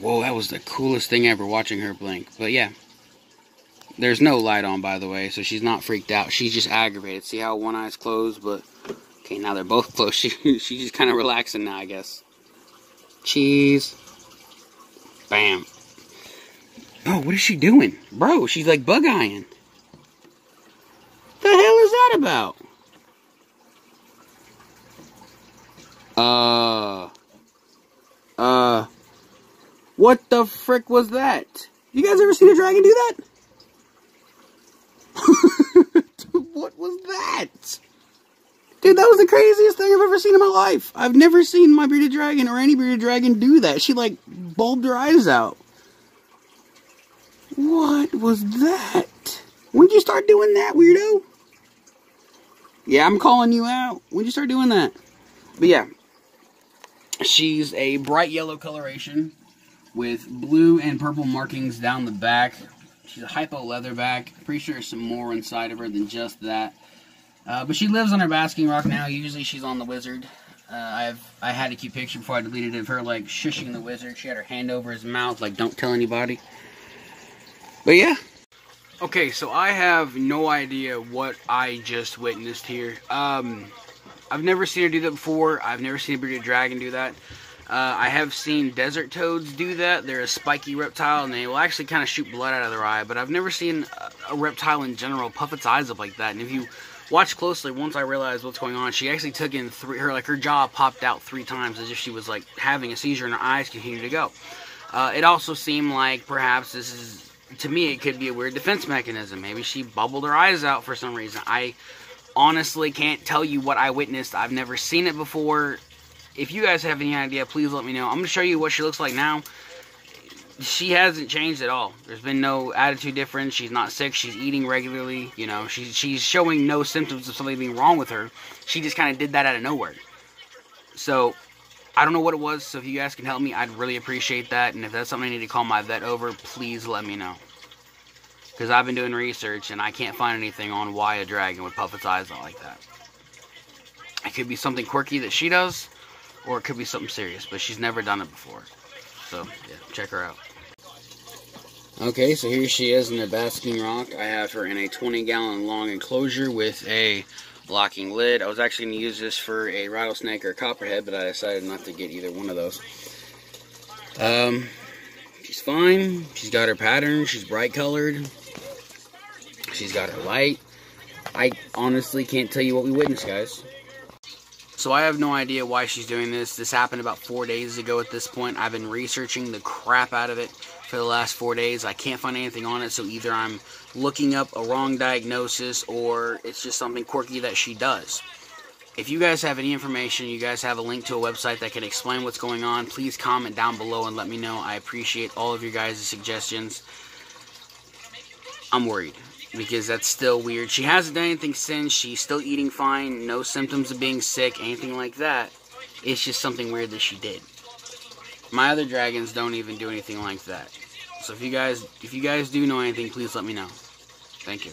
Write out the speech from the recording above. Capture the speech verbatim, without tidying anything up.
Whoa, that was the coolest thing ever, watching her blink. But yeah, there's no light on, by the way, so she's not freaked out. She's just aggravated. See how one eye's closed, but... Okay, now they're both closed. She, she's just kind of relaxing now, I guess. Cheese. Bam. Oh, what is she doing? Bro, she's like bug-eyeing. The hell is that about? Uh... Uh... What the frick was that? You guys ever seen a dragon do that? Dude, what was that? Dude, that was the craziest thing I've ever seen in my life. I've never seen my bearded dragon or any bearded dragon do that. She, like, bulbed her eyes out. What was that? When'd you start doing that, weirdo? Yeah, I'm calling you out. When'd you start doing that? But, yeah. She's a bright yellow coloration with blue and purple markings down the back. She's a hypo leatherback. Pretty sure there's some more inside of her than just that. Uh, but she lives on her basking rock now. Usually she's on the wizard. Uh, I've I had a cute picture before I deleted it of her like shushing the wizard. She had her hand over his mouth like don't tell anybody. But yeah. Okay, so I have no idea what I just witnessed here. Um, I've never seen her do that before. I've never seen a bearded dragon do that. Uh, I have seen desert toads do that. They're a spiky reptile, and they will actually kind of shoot blood out of their eye. But I've never seen a, a reptile in general puff its eyes up like that. And if you watch closely, once I realized what's going on, she actually took in three. Her like her jaw popped out three times, as if she was like having a seizure, and her eyes continued to go. Uh, it also seemed like perhaps this is, to me, it could be a weird defense mechanism. Maybe she bubbled her eyes out for some reason. I honestly can't tell you what I witnessed. I've never seen it before. If you guys have any idea, please let me know. I'm going to show you what she looks like now. She hasn't changed at all. There's been no attitude difference. She's not sick. She's eating regularly. You know, she's, she's showing no symptoms of something being wrong with her. She just kind of did that out of nowhere. So, I don't know what it was. So, if you guys can help me, I'd really appreciate that. And if that's something I need to call my vet over, please let me know. Because I've been doing research and I can't find anything on why a dragon would puff its eyes out like that. It could be something quirky that she does. Or it could be something serious, but she's never done it before. So, yeah, check her out. Okay, so here she is in the basking rock. I have her in a twenty gallon long enclosure with a locking lid. I was actually going to use this for a rattlesnake or a copperhead, but I decided not to get either one of those. Um, she's fine. She's got her pattern. She's bright colored. She's got her light. I honestly can't tell you what we witnessed, guys. So I have no idea why she's doing this. This happened about four days ago at this point. I've been researching the crap out of it for the last four days. I can't find anything on it, so either I'm looking up a wrong diagnosis or it's just something quirky that she does. If you guys have any information, you guys have a link to a website that can explain what's going on, please comment down below and let me know. I appreciate all of your guys' suggestions. I'm worried. Because that's still weird. She hasn't done anything since. She's still eating fine. No symptoms of being sick. Anything like that. It's just something weird that she did. My other dragons don't even do anything like that. So if you guys, if you guys do know anything, please let me know. Thank you.